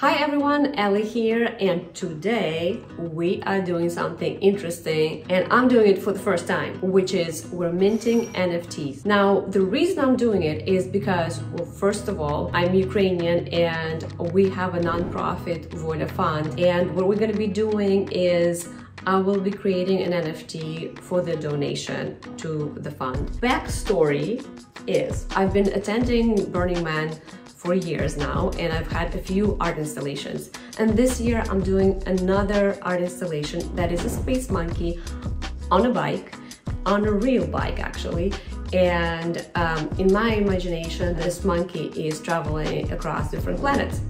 Hi everyone, Ellie here, and today we are doing something interesting, and I'm doing it for the first time, which is we're minting NFTs. Now, the reason I'm doing it is because, well, first of all, I'm Ukrainian and we have a nonprofit Volia Fund, and what we're going to be doing is I will be creating an NFT for the donation to the fund. Backstory is I've been attending Burning Man for years now, and I've had a few art installations, and this year I'm doing another art installation that is a space monkey on a bike, on a real bike actually, and in my imagination this monkey is traveling across different planets.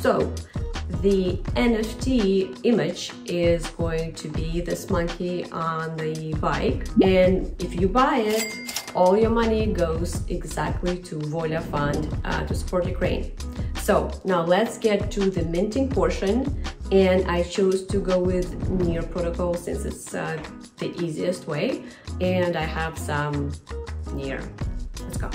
So the NFT image is going to be this monkey on the bike, and if you buy it, all your money goes exactly to Volia Fund to support Ukraine. So now let's get to the minting portion, and I chose to go with NEAR protocol since it's the easiest way, and I have some NEAR. Let's go.